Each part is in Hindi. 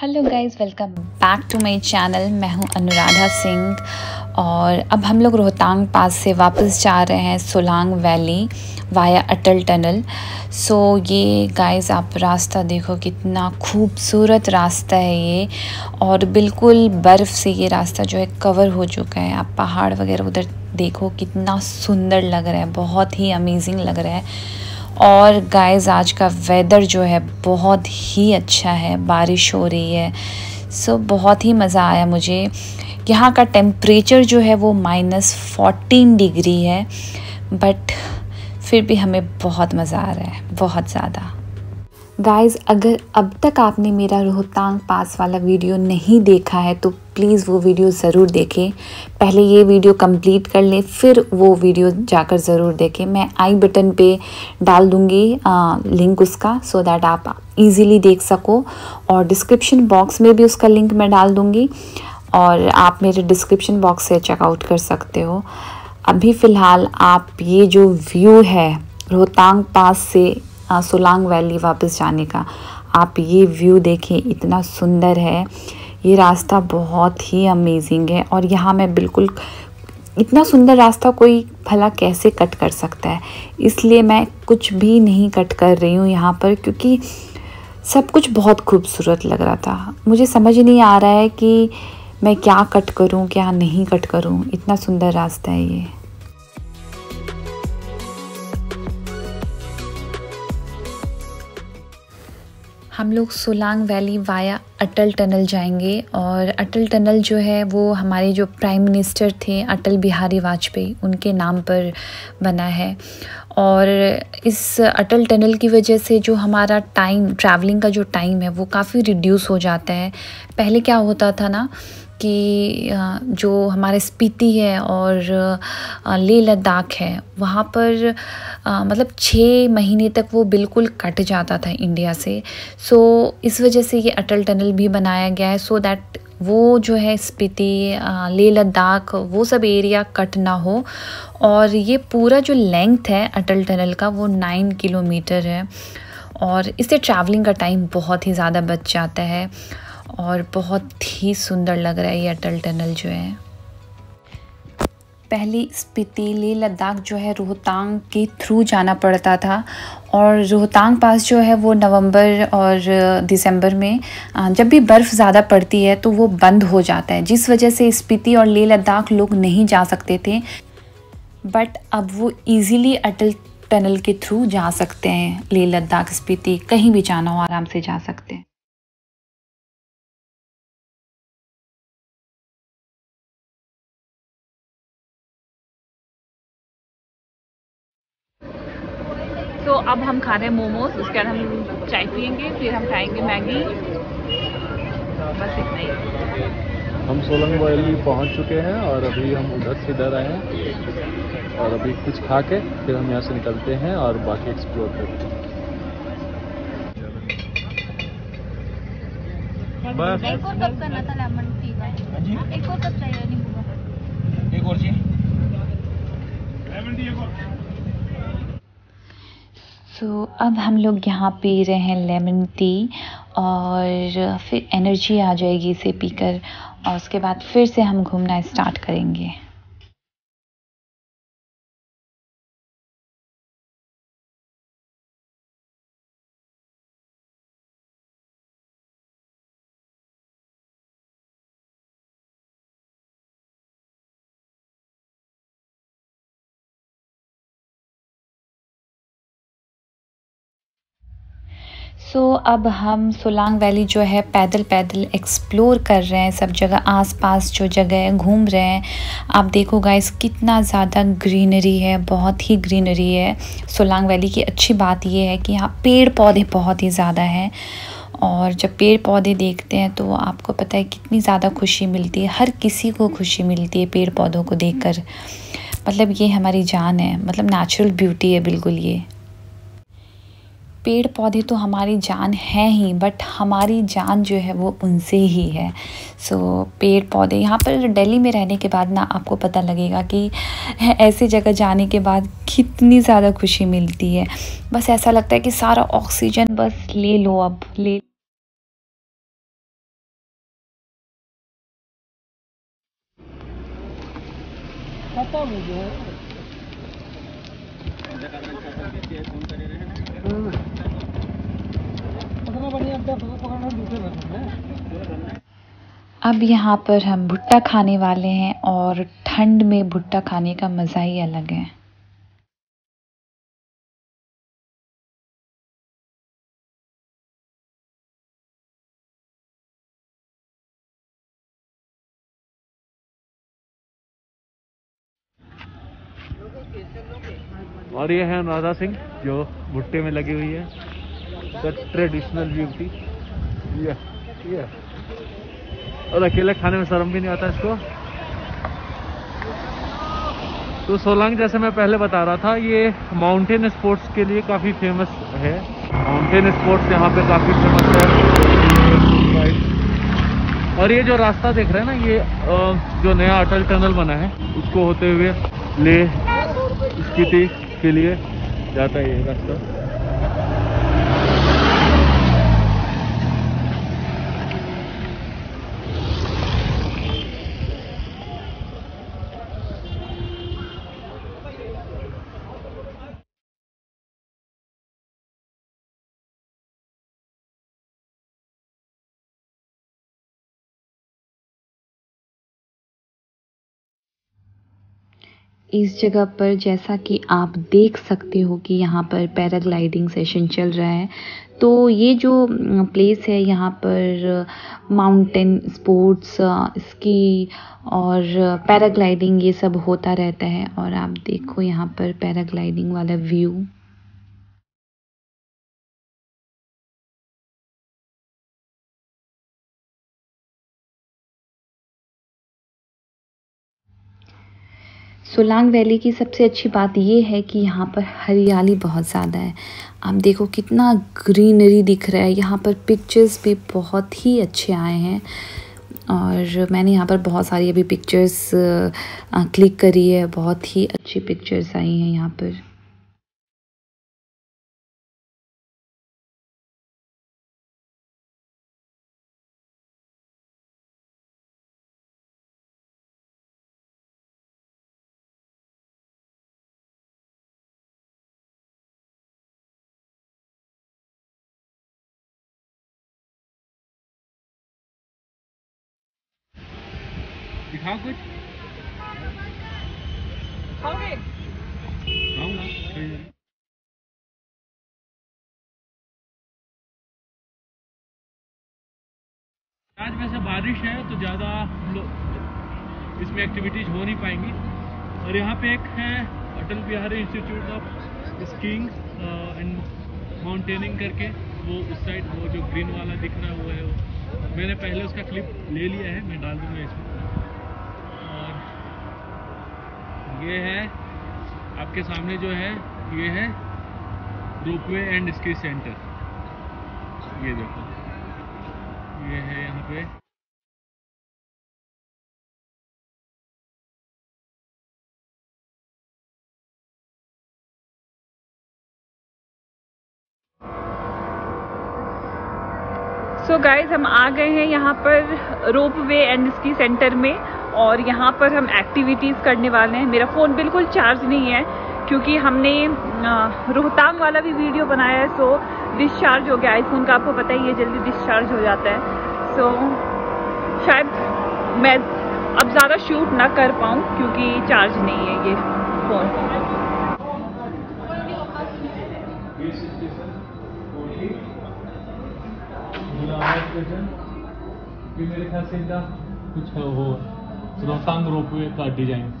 Hello guys, welcome back to my channel. मैं हूं अनुराधा सिंह और अब हम लोग रोहतांग पास से वापस जा रहे हैं Solang valley via Atal tunnel. ये गाइज़ आप रास्ता देखो, कितना खूबसूरत रास्ता है ये, और बिल्कुल बर्फ़ से ये रास्ता जो है कवर हो चुका है। आप पहाड़ वगैरह उधर देखो, कितना सुंदर लग रहा है, बहुत ही अमेजिंग लग रहा है। और गाइज़ आज का वेदर जो है बहुत ही अच्छा है, बारिश हो रही है। बहुत ही मज़ा आया मुझे। यहाँ का टेम्परेचर जो है वो -14 डिग्री है, बट फिर भी हमें बहुत मज़ा आ रहा है, बहुत ज़्यादा। गाइज़ अगर अब तक आपने मेरा रोहतांग पास वाला वीडियो नहीं देखा है तो प्लीज़ वो वीडियो ज़रूर देखें। पहले ये वीडियो कंप्लीट कर लें, फिर वो वीडियो जाकर ज़रूर देखें। मैं आई बटन पे डाल दूँगी लिंक उसका, सो दैट आप इजीली देख सको। और डिस्क्रिप्शन बॉक्स में भी उसका लिंक मैं डाल दूँगी और आप मेरे डिस्क्रिप्शन बॉक्स से चेकआउट कर सकते हो। अभी फ़िलहाल आप ये जो व्यू है रोहतांग पास से सोलांग वैली वापस जाने का, आप ये व्यू देखें, इतना सुंदर है। ये रास्ता बहुत ही अमेजिंग है और यहाँ मैं बिल्कुल, इतना सुंदर रास्ता कोई भला कैसे कट कर सकता है, इसलिए मैं कुछ भी नहीं कट कर रही हूँ यहाँ पर, क्योंकि सब कुछ बहुत खूबसूरत लग रहा था। मुझे समझ नहीं आ रहा है कि मैं क्या कट करूँ, क्या नहीं कट करूँ, इतना सुंदर रास्ता है ये। हम लोग Solang valley via Atal tunnel जाएंगे और अटल टनल जो है वो हमारे जो प्राइम मिनिस्टर थे अटल बिहारी वाजपेयी, उनके नाम पर बना है। और इस अटल टनल की वजह से जो हमारा टाइम, ट्रैवलिंग का जो टाइम है वो काफ़ी रिड्यूस हो जाता है। पहले क्या होता था ना कि जो हमारे स्पीति है और लेह लद्दाख है, वहाँ पर मतलब 6 महीने तक वो बिल्कुल कट जाता था इंडिया से। इस वजह से ये अटल टनल भी बनाया गया है, सो दैट वो जो है स्पीति, लेह लद्दाख, वो सब एरिया कट ना हो। और ये पूरा जो लेंथ है अटल टनल का वो 9 किलोमीटर है और इससे ट्रैवलिंग का टाइम बहुत ही ज़्यादा बच जाता है और बहुत ही सुंदर लग रहा है ये अटल टनल जो है। पहले स्पीति, लेह लद्दाख जो है रोहतांग के थ्रू जाना पड़ता था और रोहतांग पास जो है वो नवंबर और दिसंबर में जब भी बर्फ़ ज़्यादा पड़ती है तो वो बंद हो जाता है, जिस वजह से स्पीति और लेह लद्दाख लोग नहीं जा सकते थे, बट अब वो ईज़िली अटल टनल के थ्रू जा सकते हैं। लेह लद्दाख, स्पीति, कहीं भी जाना हो आराम से जा सकते हैं। अब हम खा रहे हैं मोमोज, उसके बाद हम चाय पियेंगे, फिर हम खाएंगे मैगी, बस इतना ही। हम सोलांग वैली पहुंच चुके हैं और अभी हम उधर से इधर आए हैं और अभी कुछ खा के फिर हम यहाँ से निकलते हैं और बाकी एक्सप्लोर करते हैं। बस एक और कप करना था, लेमन टी का एक और कप चाहिए, नींबू का एक और चाहिए, लेमन टी एक और। अब हम लोग यहाँ पी रहे हैं लेमन टी और फिर एनर्जी आ जाएगी इसे पीकर, और उसके बाद फिर से हम घूमना स्टार्ट करेंगे। अब हम सोलांग वैली जो है पैदल एक्सप्लोर कर रहे हैं, सब जगह आसपास जो जगह है घूम रहे हैं। आप देखो गाइस कितना ज़्यादा ग्रीनरी है, बहुत ही ग्रीनरी है। सोलांग वैली की अच्छी बात यह है कि यहाँ पेड़ पौधे बहुत ही ज़्यादा हैं और जब पेड़ पौधे देखते हैं तो आपको पता है कितनी ज़्यादा खुशी मिलती है। हर किसी को खुशी मिलती है पेड़ पौधों को देख कर, मतलब ये हमारी जान है, मतलब नेचुरल ब्यूटी है बिल्कुल। ये पेड़ पौधे तो हमारी जान है ही, बट हमारी जान जो है वो उनसे ही है। पेड़ पौधे, यहाँ पर दिल्ली में रहने के बाद ना आपको पता लगेगा कि ऐसे जगह जाने के बाद कितनी ज़्यादा खुशी मिलती है। बस ऐसा लगता है कि सारा ऑक्सीजन बस ले लो, अब ले रास्ता में जो है। अब यहाँ पर हम भुट्टा खाने वाले हैं और ठंड में भुट्टा खाने का मज़ा ही अलग है। और ये है अनुराधा सिंह जो भुट्टे में लगी हुई है, द ट्रेडिशनल ब्यूटी। ये और अकेले खाने में शर्म भी नहीं आता इसको। तो सोलांग, जैसे मैं पहले बता रहा था, ये माउंटेन स्पोर्ट्स के लिए काफ़ी फेमस है। माउंटेन स्पोर्ट्स यहाँ पे काफ़ी फेमस है। और ये जो रास्ता देख रहे हैं ना, ये जो नया अटल टनल बना है उसको होते हुए लेह स्पीति के लिए जाता है ये रास्ता। इस जगह पर जैसा कि आप देख सकते हो कि यहाँ पर पैराग्लाइडिंग सेशन चल रहा है। तो ये जो प्लेस है यहाँ पर माउंटेन स्पोर्ट्स, स्की और पैराग्लाइडिंग ये सब होता रहता है। और आप देखो यहाँ पर पैराग्लाइडिंग वाला व्यू। सोलांग वैली की सबसे अच्छी बात ये है कि यहाँ पर हरियाली बहुत ज़्यादा है। आप देखो कितना ग्रीनरी दिख रहा है। यहाँ पर पिक्चर्स भी बहुत ही अच्छे आए हैं और मैंने यहाँ पर बहुत सारी अभी पिक्चर्स क्लिक करी है। बहुत ही अच्छी पिक्चर्स आई हैं यहाँ पर। दिखाओ कुछ। आज वैसे बारिश है तो ज़्यादा इसमें एक्टिविटीज हो नहीं पाएंगी। और यहाँ पे एक है Atal Bihari institute of skiing and mountaining करके, वो उस साइड वो जो ग्रीन वाला दिख रहा हुआ है वो मैंने पहले उसका क्लिप ले लिया है, मैं डाल दूँगा इसमें। ये है आपके सामने जो है, ये है रोपवे एंड स्की सेंटर। ये देखो, ये है यहाँ पे। सो गाइज, हम आ गए हैं यहाँ पर रोपवे एंड स्की सेंटर में और यहाँ पर हम एक्टिविटीज़ करने वाले हैं। मेरा फ़ोन बिल्कुल चार्ज नहीं है क्योंकि हमने रोहतांग वाला भी वीडियो बनाया है, सो डिस्चार्ज हो गया। आईफोन का आपको पता ही है जल्दी डिस्चार्ज हो जाता है। सो शायद मैं अब ज़्यादा शूट ना कर पाऊँ क्योंकि चार्ज नहीं है ये फ़ोन। मेरे ख्याल से कुछ है वो रोहतांग रोपवे का डिजाइन।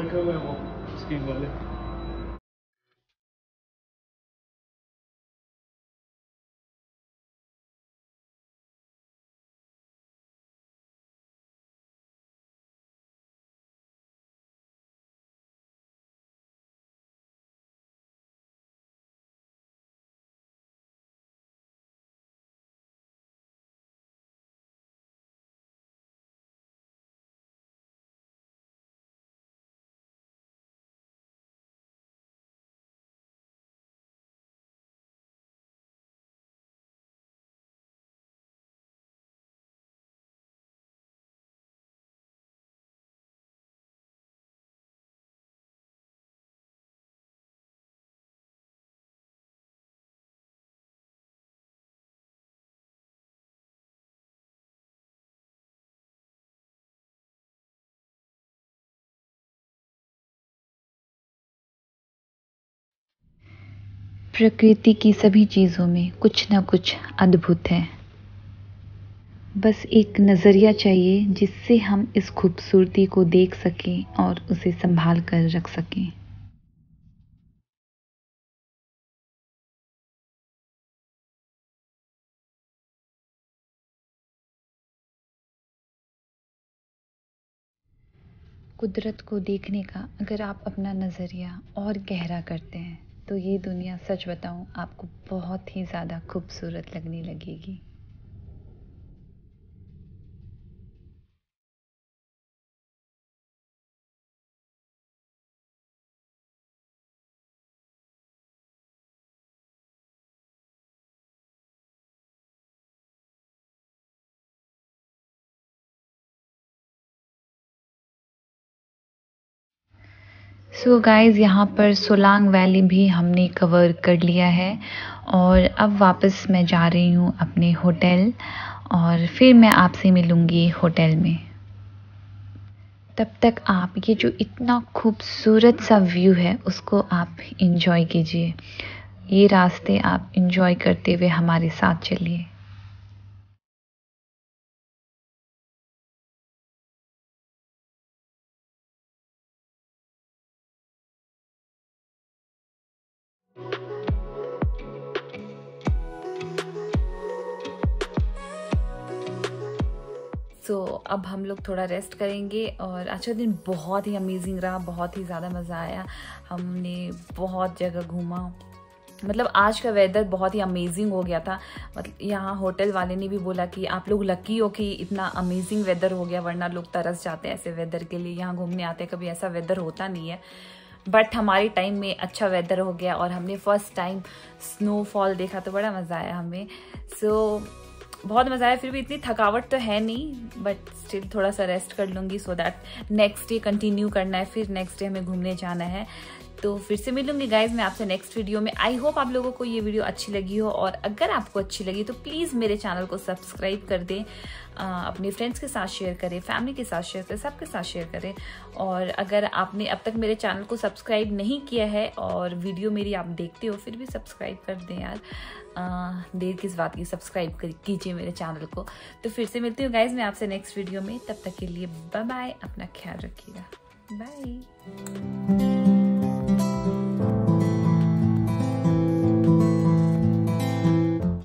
रखे हुए वो स्कीइंग वाले प्रकृति की सभी चीज़ों में कुछ ना कुछ अद्भुत है। बस एक नज़रिया चाहिए जिससे हम इस खूबसूरती को देख सकें और उसे संभाल कर रख सकें। कुदरत को देखने का अगर आप अपना नज़रिया और गहरा करते हैं तो ये दुनिया, सच बताऊं, आपको बहुत ही ज़्यादा खूबसूरत लगने लगेगी। सो गाइज़, यहाँ पर सोलांग वैली भी हमने कवर कर लिया है और अब वापस मैं जा रही हूँ अपने होटल और फिर मैं आपसे मिलूँगी होटल में। तब तक आप ये जो इतना खूबसूरत सा व्यू है उसको आप एंजॉय कीजिए। ये रास्ते आप एंजॉय करते हुए हमारे साथ चलिए। तो अब हम लोग थोड़ा रेस्ट करेंगे और आज का दिन बहुत ही अमेजिंग रहा, बहुत ही ज़्यादा मज़ा आया। हमने बहुत जगह घूमा, मतलब आज का वेदर बहुत ही अमेजिंग हो गया था। मतलब यहाँ होटल वाले ने भी बोला कि आप लोग लकी हो कि इतना अमेजिंग वेदर हो गया, वरना लोग तरस जाते हैं ऐसे वेदर के लिए। यहाँ घूमने आते हैं, कभी ऐसा वेदर होता नहीं है, बट हमारे टाइम में अच्छा वेदर हो गया और हमने फर्स्ट टाइम स्नोफॉल देखा तो बड़ा मज़ा आया हमें। सो बहुत मज़ा आया। फिर भी इतनी थकावट तो है नहीं, बट स्टिल थोड़ा सा रेस्ट कर लूँगी so that next day continue करना है। फिर नेक्स्ट डे हमें घूमने जाना है। तो फिर से मिलूँगी गाइज मैं आपसे नेक्स्ट वीडियो में। आई होप आप लोगों को ये वीडियो अच्छी लगी हो और अगर आपको अच्छी लगी तो प्लीज़ मेरे चैनल को सब्सक्राइब कर दें, अपने फ्रेंड्स के साथ शेयर करें, फैमिली के साथ शेयर करें, सबके साथ शेयर करें। और अगर आपने अब तक मेरे चैनल को सब्सक्राइब नहीं किया है और वीडियो मेरी आप देखते हो फिर भी सब्सक्राइब कर दें यार, देर किस बात की, सब्सक्राइब कीजिए मेरे चैनल को। तो फिर से मिलती हूँ गाइज मैं आपसे नेक्स्ट वीडियो में। तब तक के लिए बाय बाय, अपना ख्याल रखिएगा, बाय।